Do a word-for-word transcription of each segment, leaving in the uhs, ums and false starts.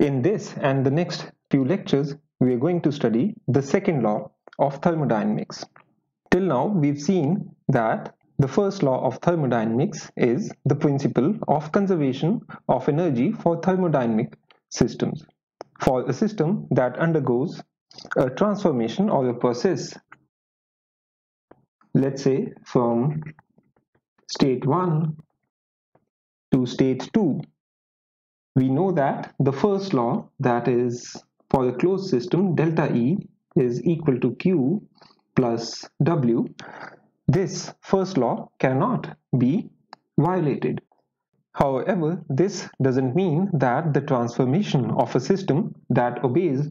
In this and the next few lectures, we are going to study the second law of thermodynamics. Till now, we've seen that the first law of thermodynamics is the principle of conservation of energy for thermodynamic systems. For a system that undergoes a transformation or a process, let's say from state one to state two, we know that the first law, that is for a closed system, delta E is equal to Q plus W. This first law cannot be violated. However, this doesn't mean that the transformation of a system that obeys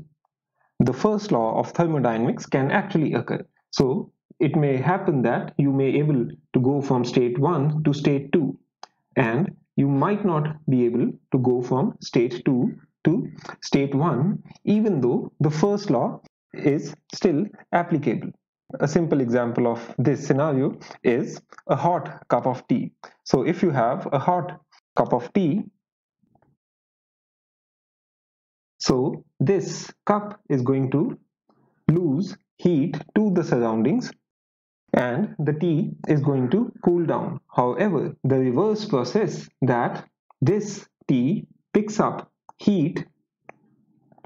the first law of thermodynamics can actually occur. So it may happen that you may be able to go from state one to state two, and you might not be able to go from state two to state one, even though the first law is still applicable. A simple example of this scenario is a hot cup of tea. So if you have a hot cup of tea, so this cup is going to lose heat to the surroundings and the tea is going to cool down. However, the reverse process, that this tea picks up heat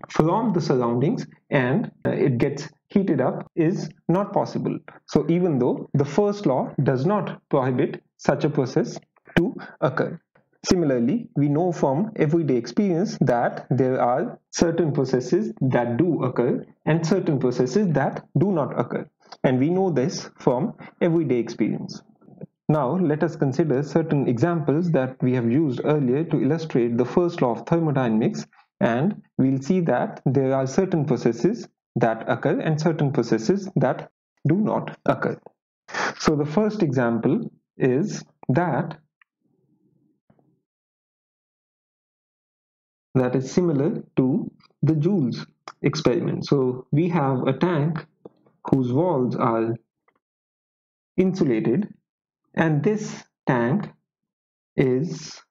from the surroundings and it gets heated up, is not possible. So even though the first law does not prohibit such a process to occur. Similarly, we know from everyday experience that there are certain processes that do occur and certain processes that do not occur. And we know this from everyday experience. Now, let us consider certain examples that we have used earlier to illustrate the first law of thermodynamics, and we'll see that there are certain processes that occur and certain processes that do not occur. So the first example is that that is similar to the Joule's experiment. So we have a tank whose walls are insulated, and this tank is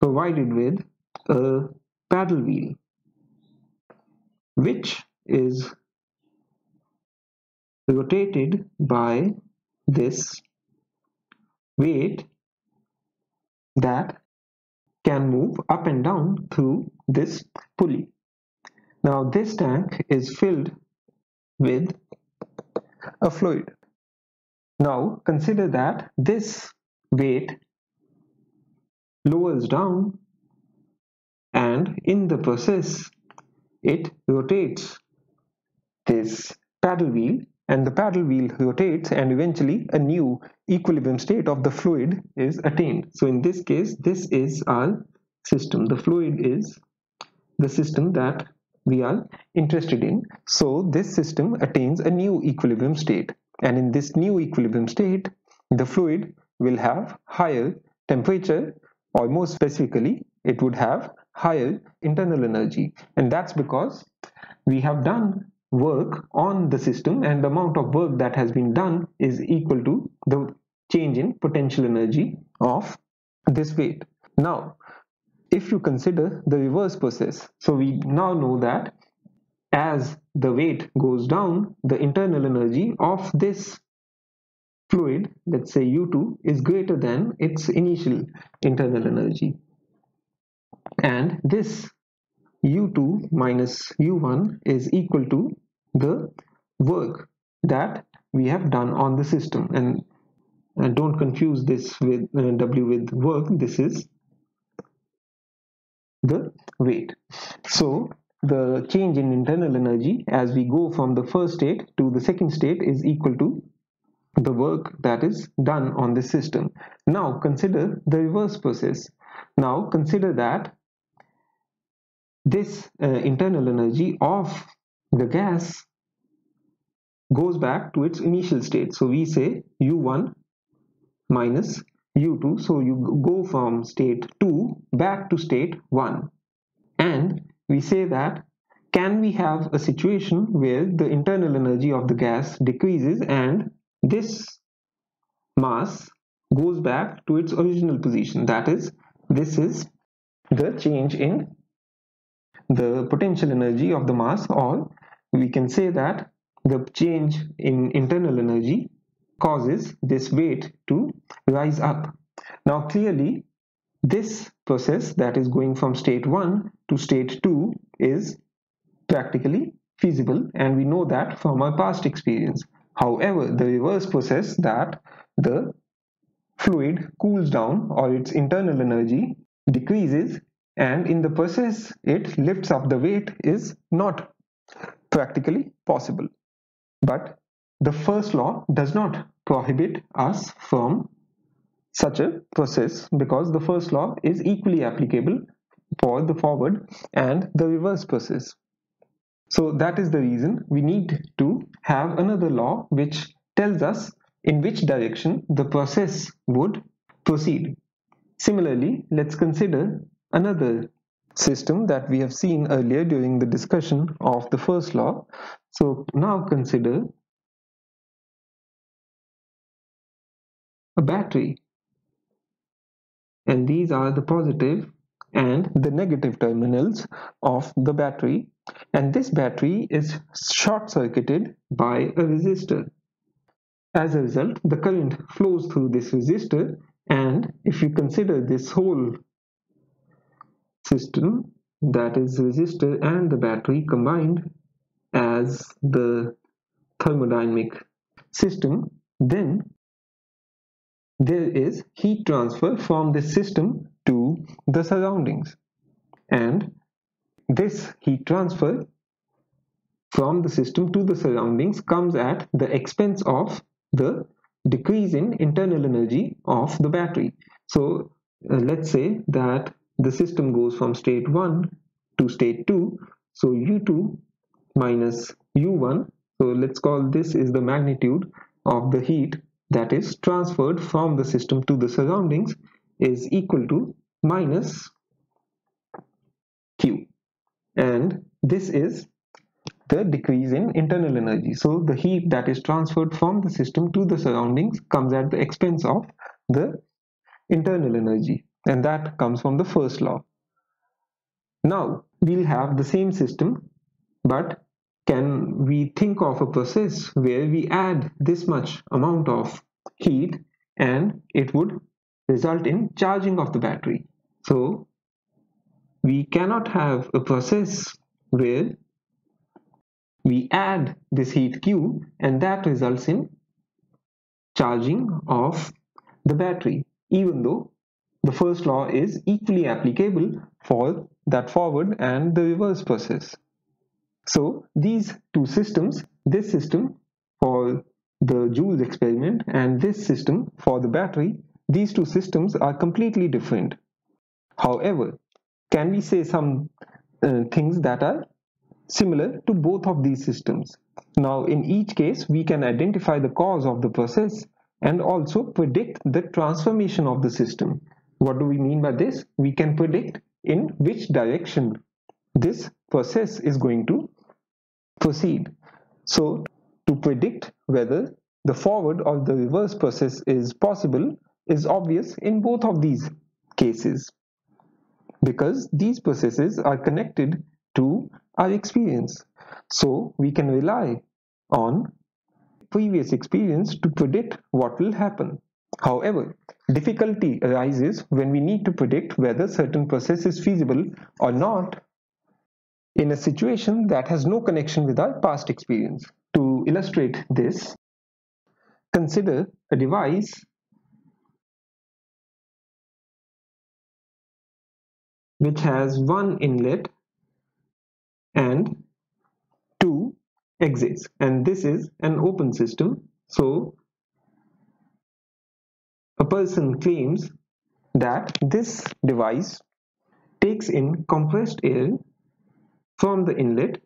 provided with a paddle wheel which is rotated by this weight that can move up and down through this pulley. Now this tank is filled with a fluid. Now consider that this weight lowers down, and in the process it rotates this paddle wheel, and the paddle wheel rotates, and eventually a new equilibrium state of the fluid is attained. So in this case, this is our system. The fluid is the system that we are interested in. So this system attains a new equilibrium state, and in this new equilibrium state, the fluid will have higher temperature, or more specifically, it would have higher internal energy. And that's because we have done work on the system, and the amount of work that has been done is equal to the change in potential energy of this weight. Now, if you consider the reverse process, so we now know that as the weight goes down, the internal energy of this fluid, let's say U two, is greater than its initial internal energy. And this U two minus U one is equal to the work that we have done on the system. And uh, don't confuse this with uh, W with work. This is the weight. So the change in internal energy as we go from the first state to the second state is equal to the work that is done on the system. Now consider the reverse process. Now consider that this uh, internal energy of the gas goes back to its initial state. So we say U one minus U two. So you go from state two back to state one. And we say that, can we have a situation where the internal energy of the gas decreases and this mass goes back to its original position? That is, this is the change in the potential energy of the mass, or we can say that the change in internal energy causes this weight to rise up. Now clearly, this process that is going from state one to state two is practically feasible, and we know that from our past experience. However, the reverse process, that the fluid cools down or its internal energy decreases and in the process it lifts up the weight, is not practically possible. But the first law does not prohibit us from such a process, because the first law is equally applicable for the forward and the reverse process. So that is the reason we need to have another law which tells us in which direction the process would proceed. Similarly, let's consider another system that we have seen earlier during the discussion of the first law. So now consider a battery, and these are the positive and the negative terminals of the battery, and this battery is short-circuited by a resistor. As a result, the current flows through this resistor, and if you consider this whole system, that is resistor and the battery combined, as the thermodynamic system, then there is heat transfer from this system to the surroundings, and this heat transfer from the system to the surroundings comes at the expense of the decrease in internal energy of the battery. So uh, let's say that the system goes from state one to state two, so U two minus U one, so let's call this is the magnitude of the heat that is transferred from the system to the surroundings, is equal to minus Q, and this is the decrease in internal energy. So the heat that is transferred from the system to the surroundings comes at the expense of the internal energy, and that comes from the first law. Now we'll have the same system, but can we think of a process where we add this much amount of heat and it would result in charging of the battery? So we cannot have a process where we add this heat Q and that results in charging of the battery, even though the first law is equally applicable for that forward and the reverse process. So these two systems, this system for the Joule experiment and this system for the battery, these two systems are completely different. However, can we say some uh, things that are similar to both of these systems? Now in each case we can identify the cause of the process and also predict the transformation of the system. What do we mean by this? We can predict in which direction this process is going to proceed. So to predict whether the forward or the reverse process is possible is obvious in both of these cases, because these processes are connected to our experience. So we can rely on previous experience to predict what will happen. However, difficulty arises when we need to predict whether certain process is feasible or not in a situation that has no connection with our past experience. To illustrate this, consider a device which has one inlet and two exits, and this is an open system. So a person claims that this device takes in compressed air from the inlet,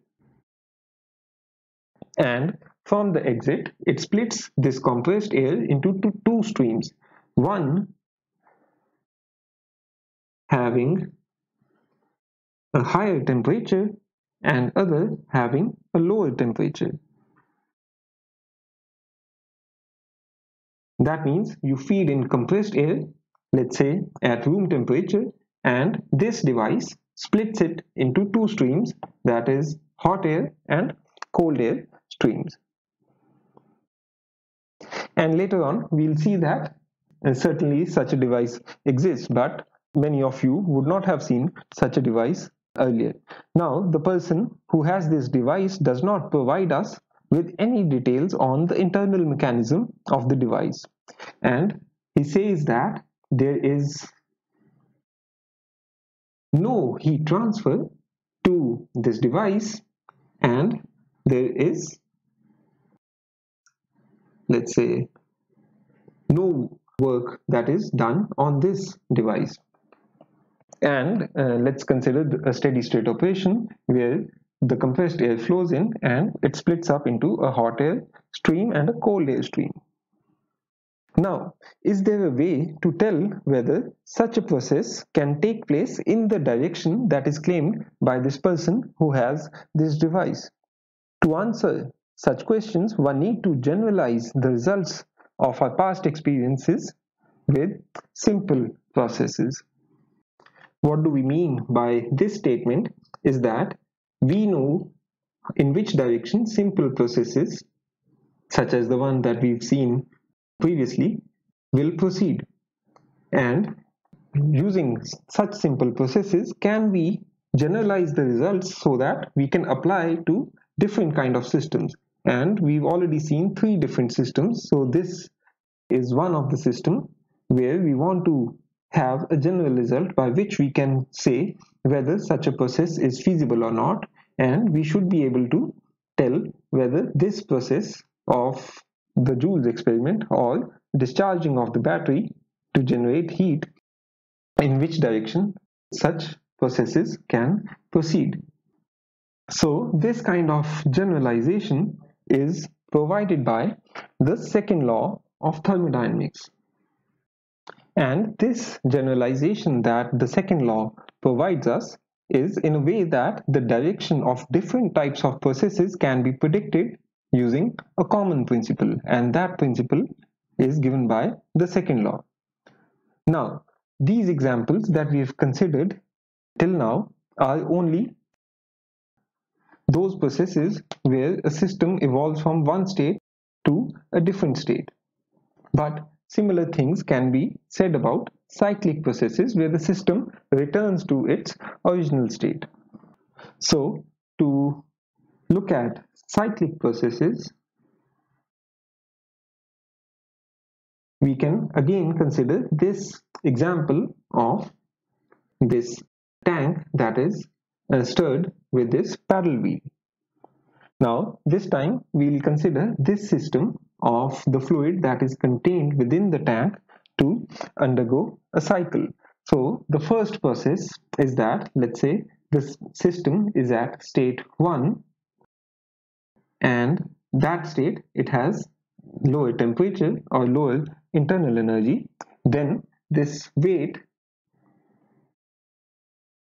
and from the exit it splits this compressed air into two, two streams, one having a higher temperature and other having a lower temperature. That means you feed in compressed air, let's say at room temperature, and this device splits it into two streams, that is hot air and cold air streams. And later on we'll see that uh, certainly such a device exists, but many of you would not have seen such a device earlier. Now the person who has this device does not provide us with any details on the internal mechanism of the device, and he says that there is no heat transfer to this device and there is, let's say, no work that is done on this device. And uh, let's consider a steady state operation where the compressed air flows in and it splits up into a hot air stream and a cold air stream. Now, is there a way to tell whether such a process can take place in the direction that is claimed by this person who has this device? To answer such questions, one need to generalize the results of our past experiences with simple processes. What do we mean by this statement is that we know in which direction simple processes, such as the one that we've seen previously, will proceed, and using such simple processes can we generalize the results so that we can apply to different kind of systems. And we've already seen three different systems, so this is one of the system where we want to have a general result by which we can say whether such a process is feasible or not, and we should be able to tell whether this process of the Joule's experiment or discharging of the battery to generate heat, in which direction such processes can proceed. So this kind of generalization is provided by the second law of thermodynamics, and this generalization that the second law provides us is in a way that the direction of different types of processes can be predicted using a common principle, and that principle is given by the second law. Now, these examples that we have considered till now are only those processes where a system evolves from one state to a different state, but similar things can be said about cyclic processes where the system returns to its original state. So to look at cyclic processes, we can again consider this example of this tank that is uh, stirred with this paddle wheel. Now this time we will consider this system of the fluid that is contained within the tank to undergo a cycle. So the first process is that, let's say, this system is at state one, and that state it has lower temperature or lower internal energy. Then this weight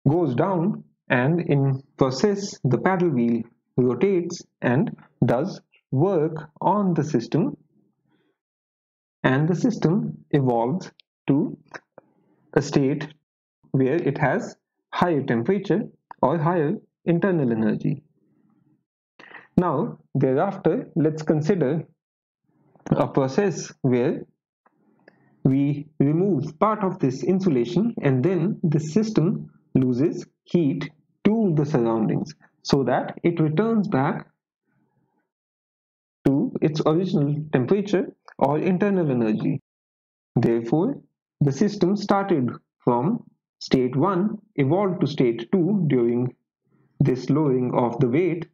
goes down, and in process the paddle wheel rotates and does work on the system, and the system evolves to a state where it has higher temperature or higher internal energy. Now thereafter, let's consider a process where we remove part of this insulation and then the system loses heat to the surroundings so that it returns back to its original temperature or internal energy. Therefore, the system started from state one, evolved to state two during this lowering of the weight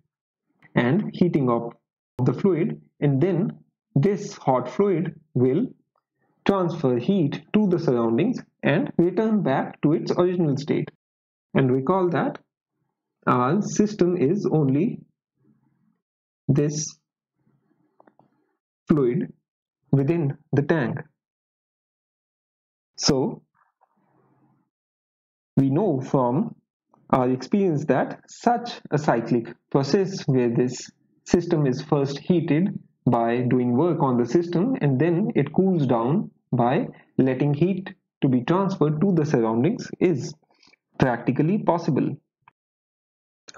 and heating up the fluid, and then this hot fluid will transfer heat to the surroundings and return back to its original state. And recall that our system is only this fluid within the tank. So we know from our experience that such a cyclic process where this system is first heated by doing work on the system and then it cools down by letting heat to be transferred to the surroundings is practically possible.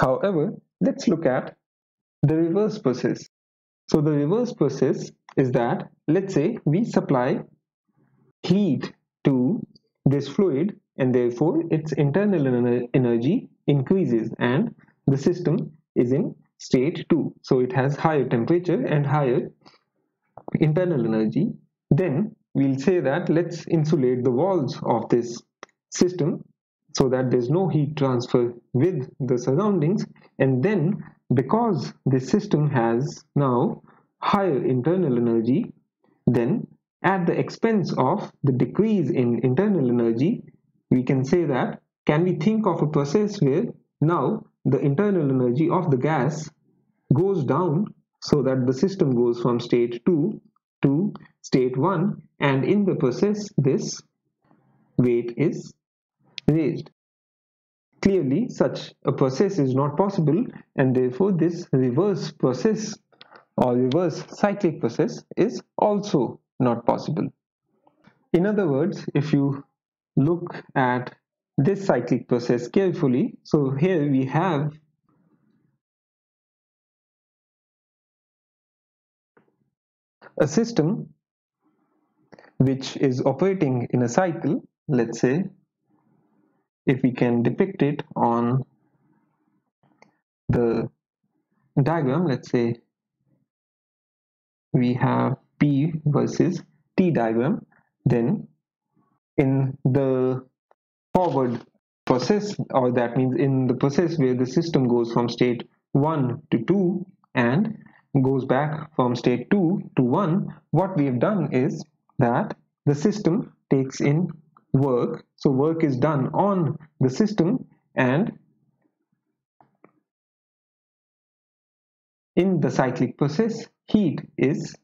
However, let's look at the reverse process. So the reverse process is that, let's say we supply heat to this fluid and therefore its internal energy increases and the system is in state two. So it has higher temperature and higher internal energy. Then we'll say that let's insulate the walls of this system so that there's no heat transfer with the surroundings, and then because this system has now higher internal energy, then at the expense of the decrease in internal energy, we can say that can we think of a process where now the internal energy of the gas goes down so that the system goes from state two to state one, and in the process this weight is raised. Clearly such a process is not possible, and therefore this reverse process or reverse cyclic process is also not possible. In other words, if you look at this cyclic process carefully, so here we have a system which is operating in a cycle. Let's say if we can depict it on the diagram, let's say we have P versus T diagram, then in the forward process, or that means in the process where the system goes from state one to two and goes back from state two to one, what we have done is that the system takes in work, so work is done on the system, and in the cyclic process heat is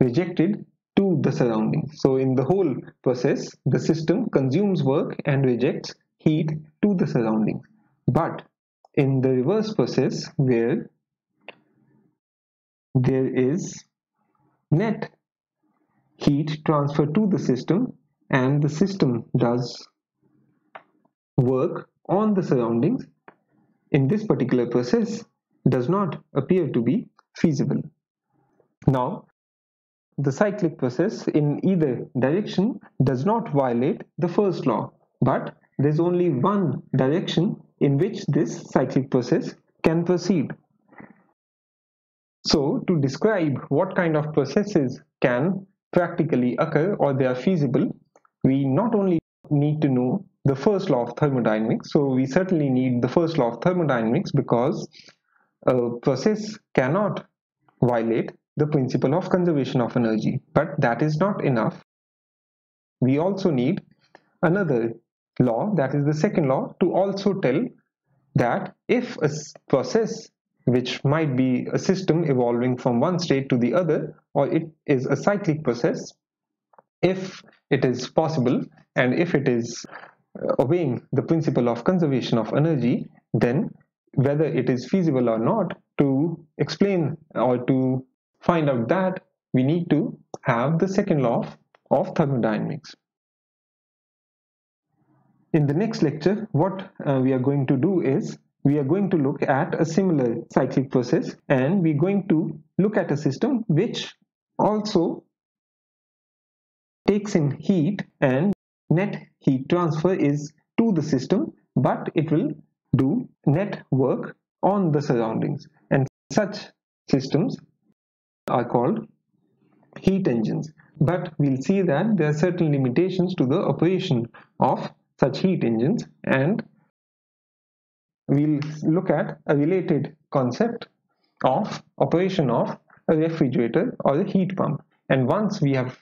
rejected to the surroundings. So in the whole process the system consumes work and rejects heat to the surroundings, but in the reverse process where there is net heat transfer to the system and the system does work on the surroundings, in this particular process does not appear to be feasible. Now the cyclic process in either direction does not violate the first law, but there's only one direction in which this cyclic process can proceed. So to describe what kind of processes can practically occur or they are feasible, we not only need to know the first law of thermodynamics, so we certainly need the first law of thermodynamics because a process cannot violate the principle of conservation of energy, but that is not enough. We also need another law, that is the second law, to also tell that if a process which might be a system evolving from one state to the other, or it is a cyclic process, if it is possible and if it is obeying the principle of conservation of energy, then whether it is feasible or not, to explain or to find out that, we need to have the second law of thermodynamics. In the next lecture, what uh, we are going to do is we are going to look at a similar cyclic process, and we're going to look at a system which also takes in heat and net heat transfer is to the system, but it will do net work on the surroundings, and such systems are called heat engines. But we'll see that there are certain limitations to the operation of such heat engines, and we'll look at a related concept of operation of a refrigerator or a heat pump. And once we have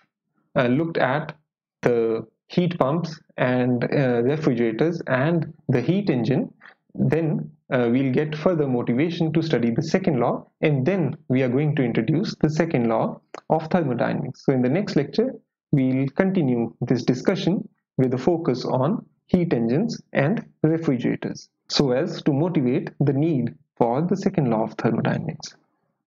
uh, looked at the heat pumps and uh, refrigerators and the heat engine, then Uh, we'll get further motivation to study the second law, and then we are going to introduce the second law of thermodynamics. So in the next lecture we'll continue this discussion with a focus on heat engines and refrigerators, so as to motivate the need for the second law of thermodynamics.